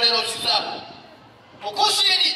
々の資産、おこしえに